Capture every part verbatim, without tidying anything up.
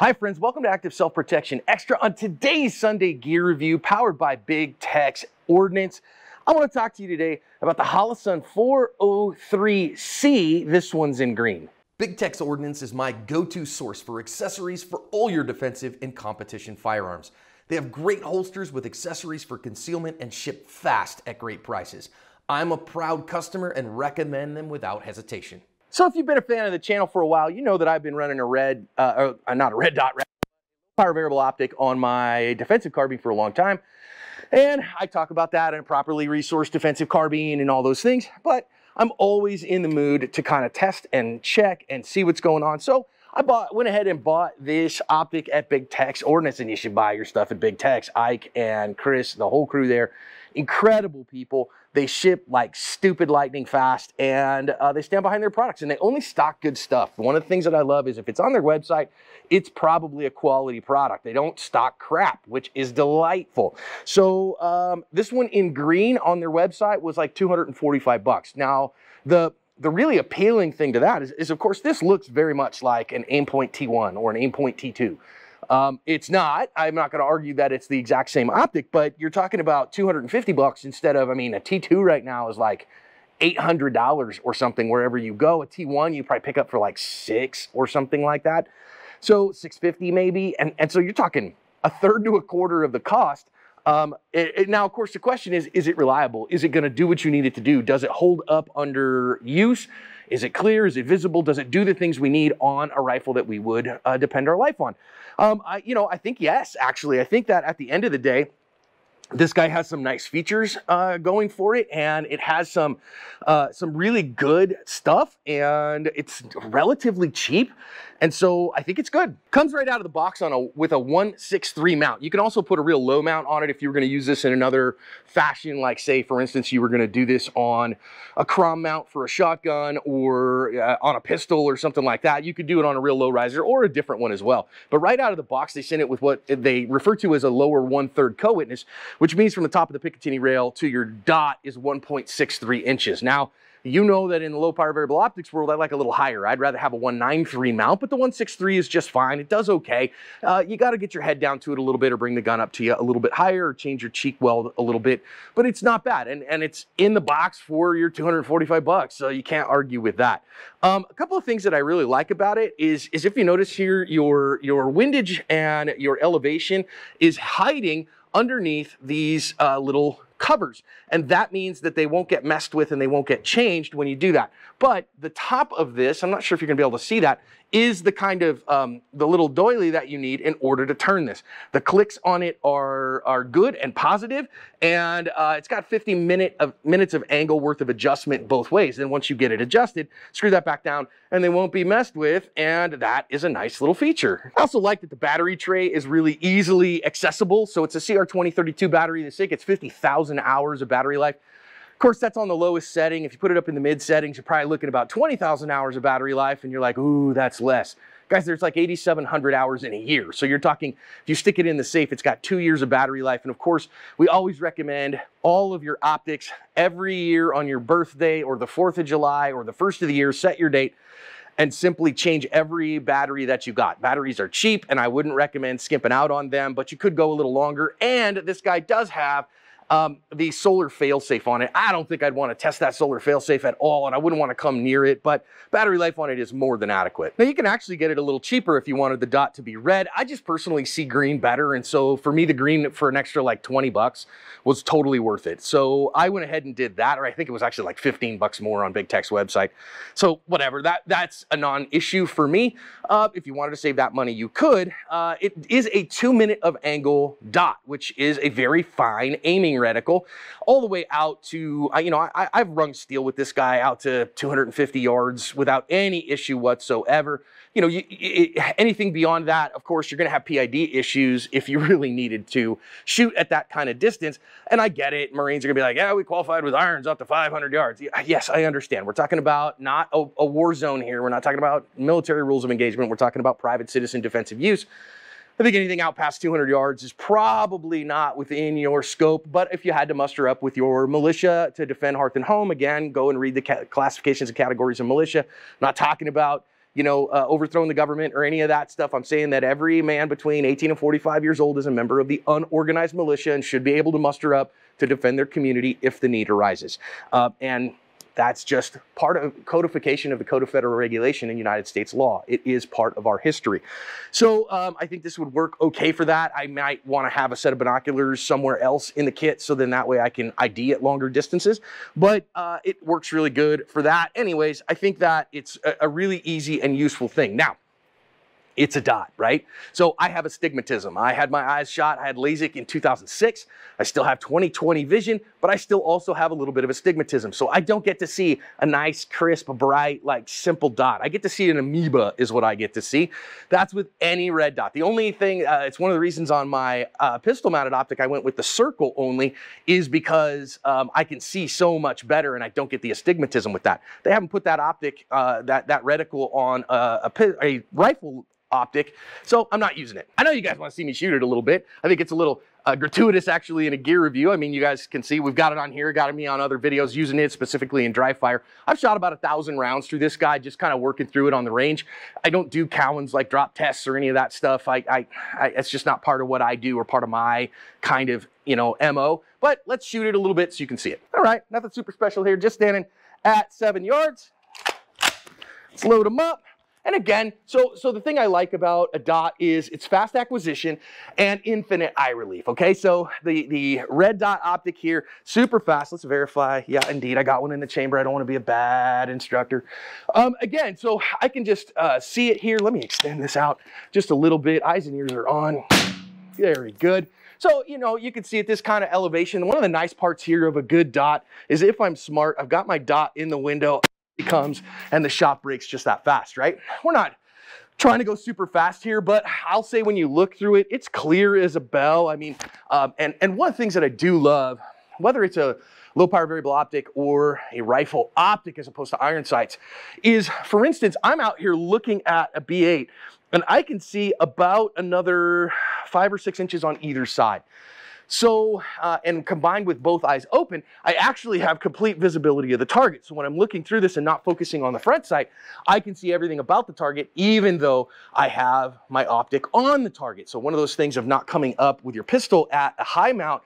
Hi friends, welcome to Active Self Protection Extra on today's Sunday Gear Review powered by Big Tex Ordnance. I want to talk to you today about the Holosun four oh three C. This one's in green. Big Tex Ordnance is my go-to source for accessories for all your defensive and competition firearms. They have great holsters with accessories for concealment and ship fast at great prices. I'm a proud customer and recommend them without hesitation. So if you've been a fan of the channel for a while, you know that I've been running a red, uh, uh, not a red dot, red, fire variable optic on my defensive carbine for a long time. And I talk about that in a properly resourced defensive carbine and all those things, but I'm always in the mood to kind of test and check and see what's going on. So I bought, went ahead and bought this optic at Big Tex Ordnance, and you should buy your stuff at Big Tex. Ike and Chris, the whole crew there, incredible people. They ship like stupid lightning fast, and uh, they stand behind their products, and they only stock good stuff. One of the things that I love is if it's on their website, it's probably a quality product. They don't stock crap, which is delightful. So um, this one in green on their website was like two hundred forty-five bucks. Now, the the really appealing thing to that is, is, of course, this looks very much like an Aimpoint T one or an Aimpoint T two. Um, it's not, I'm not going to argue that it's the exact same optic, but you're talking about two hundred fifty bucks instead of, I mean, a T two right now is like eight hundred dollars or something wherever you go. A T one you probably pick up for like six or something like that. So six fifty maybe. And, and so you're talking a third to a quarter of the cost. Um, it, it, now, of course, the question is, is it reliable? Is it going to do what you need it to do? Does it hold up under use? Is it clear? Is it visible? Does it do the things we need on a rifle that we would uh, depend our life on? Um, I, you know, I think yes, actually. I think that at the end of the day, this guy has some nice features uh, going for it, and it has some uh, some really good stuff, and it's relatively cheap, and so I think it's good. Comes right out of the box on a with a one six three mount. You can also put a real low mount on it if you were going to use this in another fashion, like say, for instance, you were going to do this on a crom mount for a shotgun or uh, on a pistol or something like that. You could do it on a real low riser or a different one as well. But right out of the box, they send it with what they refer to as a lower one-third co-witness, which means from the top of the Picatinny rail to your dot is one point six three inches. Now, you know that in the low power variable optics world, I like a little higher. I'd rather have a one nine three mount, but the one six three is just fine. It does okay. Uh, you got to get your head down to it a little bit or bring the gun up to you a little bit higher or change your cheek weld a little bit, but it's not bad. And, and it's in the box for your two hundred forty-five bucks, so you can't argue with that. Um, a couple of things that I really like about it is, is if you notice here, your, your windage and your elevation is hiding underneath these uh, little covers. And that means that they won't get messed with and they won't get changed when you do that. But the top of this, I'm not sure if you're gonna be able to see that, is the kind of, um, the little doily that you need in order to turn this. The clicks on it are, are good and positive, and uh, it's got fifty minute of, minutes of angle worth of adjustment both ways. Then once you get it adjusted, screw that back down and they won't be messed with, and that is a nice little feature. I also like that the battery tray is really easily accessible. So it's a C R twenty thirty-two battery. This thing gets fifty thousand hours of battery life. Of course, that's on the lowest setting. If you put it up in the mid settings, you're probably looking at about twenty thousand hours of battery life, and you're like, ooh, that's less. Guys, there's like eighty-seven hundred hours in a year. So you're talking, if you stick it in the safe, it's got two years of battery life. And of course, we always recommend all of your optics every year on your birthday or the fourth of July or the first of the year, set your date and simply change every battery that you got. Batteries are cheap, and I wouldn't recommend skimping out on them, but you could go a little longer. And this guy does have Um, the solar failsafe on it. I don't think I'd want to test that solar failsafe at all, and I wouldn't want to come near it, but battery life on it is more than adequate. Now, you can actually get it a little cheaper if you wanted the dot to be red. I just personally see green better, and so for me, the green for an extra like twenty bucks was totally worth it. So I went ahead and did that, or I think it was actually like fifteen bucks more on Big Tex website. So whatever, that, that's a non-issue for me. Uh, if you wanted to save that money, you could. Uh, it is a two minute of angle dot, which is a very fine aiming reticle all the way out to, you know, I, I've rung steel with this guy out to two hundred fifty yards without any issue whatsoever. You know, you, it, anything beyond that, of course, you're going to have P I D issues if you really needed to shoot at that kind of distance. And I get it. Marines are going to be like, yeah, we qualified with irons up to five hundred yards. Yes, I understand. We're talking about not a, a war zone here. We're not talking about military rules of engagement. We're talking about private citizen defensive use. I think anything out past two hundred yards is probably not within your scope, but if you had to muster up with your militia to defend hearth and home, again, go and read the classifications and categories of militia. I'm not talking about you know, uh, overthrowing the government or any of that stuff. I'm saying that every man between eighteen and forty-five years old is a member of the unorganized militia and should be able to muster up to defend their community if the need arises. Uh, and that's just part of codification of the Code of Federal Regulation in United States law. It is part of our history. So um, I think this would work okay for that. I might want to have a set of binoculars somewhere else in the kit, so then that way I can I D at longer distances. But uh, it works really good for that. Anyways, I think that it's a, a really easy and useful thing. Now, it's a dot, right? So I have astigmatism. I had my eyes shot. I had LASIK in two thousand six. I still have twenty twenty vision, but I still also have a little bit of astigmatism. So I don't get to see a nice, crisp, bright, like simple dot. I get to see an amoeba is what I get to see. That's with any red dot. The only thing, uh, it's one of the reasons on my uh, pistol mounted optic I went with the circle only, is because um, I can see so much better and I don't get the astigmatism with that. They haven't put that optic, uh, that, that reticle on a, a, a rifle optic, so I'm not using it. I know you guys want to see me shoot it a little bit. I think it's a little uh, gratuitous actually in a gear review. I mean, you guys can see we've got it on here, got me on other videos using it specifically in dry fire. I've shot about a thousand rounds through this guy, just kind of working through it on the range. I don't do Cowan's like drop tests or any of that stuff. I, I, I, it's just not part of what I do or part of my kind of, you know, M O, but let's shoot it a little bit so you can see it. All right, nothing super special here, just standing at seven yards. Let's load them up. And again, so, so the thing I like about a dot is it's fast acquisition and infinite eye relief, okay? So the, the red dot optic here, super fast. Let's verify. Yeah, indeed, I got one in the chamber. I don't want to be a bad instructor. Um, again, so I can just uh, see it here. Let me extend this out just a little bit. Eyes and ears are on. Very good. So, you know, you can see at this kind of elevation, one of the nice parts here of a good dot is if I'm smart, I've got my dot in the window. Comes and the shot breaks just that fast, right? We're not trying to go super fast here, but I'll say when you look through it, it's clear as a bell. I mean, um, and, and one of the things that I do love, whether it's a low power variable optic or a rifle optic as opposed to iron sights, is, for instance, I'm out here looking at a B eight and I can see about another five or six inches on either side. So, uh, and combined with both eyes open, I actually have complete visibility of the target. So when I'm looking through this and not focusing on the front sight, I can see everything about the target, even though I have my optic on the target. So one of those things of not coming up with your pistol at a high mount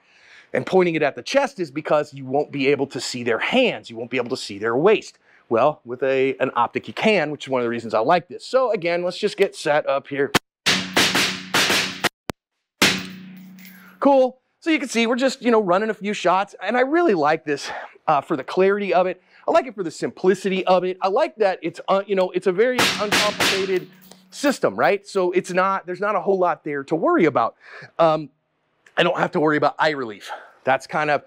and pointing it at the chest is because you won't be able to see their hands. You won't be able to see their waist. Well, with a, an optic, you can, which is one of the reasons I like this. So again, let's just get set up here. Cool. So you can see we're just, you know, running a few shots, and I really like this uh, for the clarity of it. I like it for the simplicity of it. I like that it's, uh, you know, it's a very uncomplicated system, right? So it's not, there's not a whole lot there to worry about. Um, I don't have to worry about eye relief. That's kind of,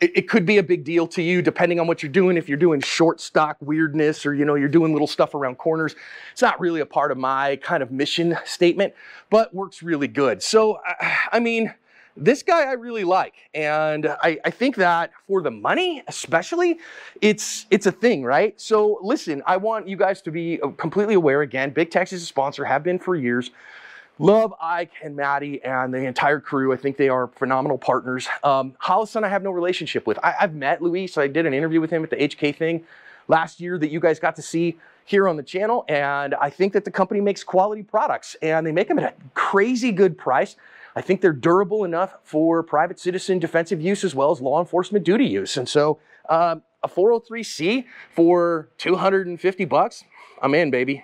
it, it could be a big deal to you depending on what you're doing. If you're doing short stock weirdness or, you know, you're doing little stuff around corners, it's not really a part of my kind of mission statement, but works really good. So, I, I mean, this guy I really like, and I, I think that for the money especially, it's it's a thing, right? So listen, I want you guys to be completely aware, again, Big Tex is a sponsor, have been for years. Love Ike and Maddie and the entire crew. I think they are phenomenal partners. Um, Holosun I have no relationship with. I, I've met Luis, so I did an interview with him at the H K thing last year that you guys got to see here on the channel, and I think that the company makes quality products, and they make them at a crazy good price. I think they're durable enough for private citizen defensive use as well as law enforcement duty use. And so um, a four oh three C for two hundred fifty bucks, I'm in, baby.